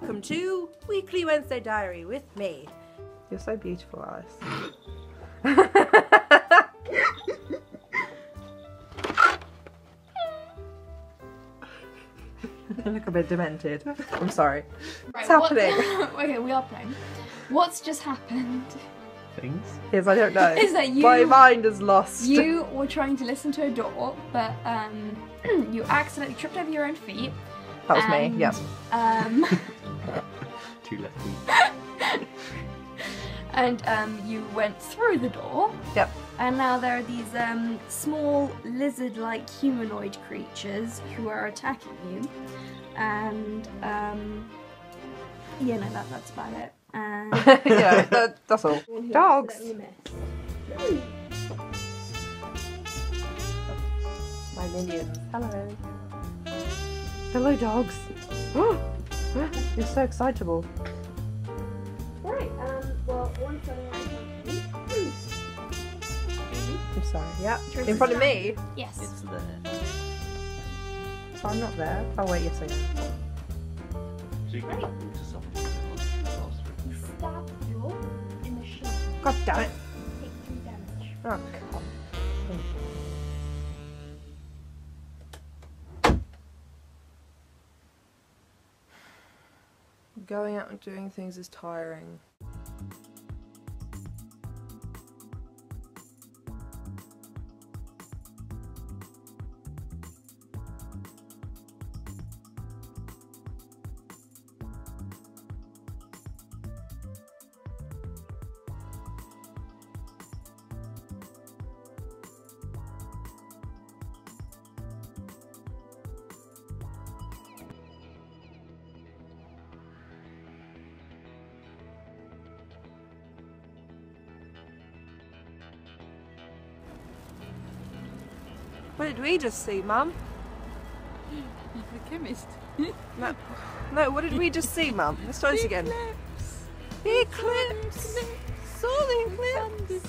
Welcome to Weekly Wednesday Diary with me. You're so beautiful, Alice. I look a bit demented. I'm sorry. Right, what's happening? Okay, we are playing. What's just happened? Things? Yes, I don't know. Is that you? My mind is lost. You were trying to listen to a door, but you accidentally tripped over your own feet. That was me, yes. Two left feet. And you went through the door. Yep. And now there are these small lizard-like humanoid creatures who are attacking you. And yeah, no, that's about it. And yeah, that's all. Dogs. My minions. Hello. Hello, dogs. You're so excitable. Right. Well, one thing. I'm sorry. Yeah. In front of me. Yes. It's there. So I'm not there. Oh wait, yes I am. So you can talk to someone. God damn it! Take 3 damage. Oh, God. Going out and doing things is tiring. What did we just see, Mum? The chemist. No, what did we just see, Mum? Let's try this again. The eclipse! Saw the eclipse!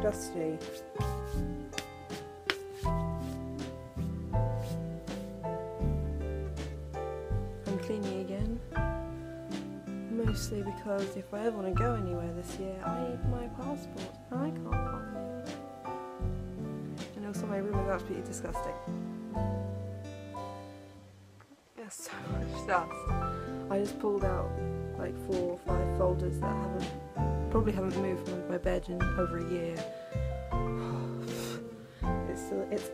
Dusty. I'm cleaning again, mostly because if I ever want to go anywhere this year, I need my passport and I can't find it. And also my room is absolutely disgusting. There's so much dust. I just pulled out like 4 or 5 folders that probably haven't moved from my bed in over a year. It's still, it's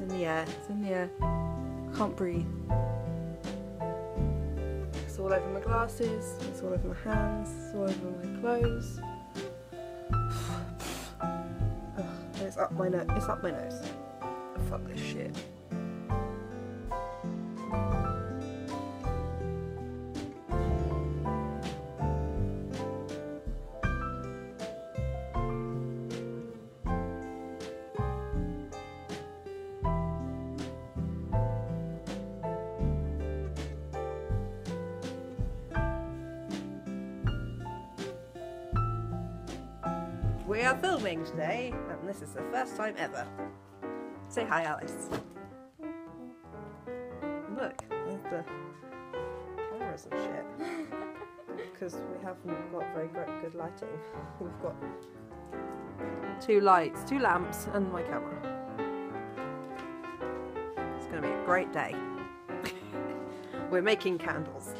in the air, can't breathe. It's all over my glasses, it's all over my hands, it's all over my clothes. And it's up my nose, Oh, fuck this shit. We are filming today, and this is the first time ever. Say hi, Alice. Look, there's the cameras and shit. Because we haven't got very good lighting. We've got 2 lights, 2 lamps, and my camera. It's going to be a great day. We're making candles.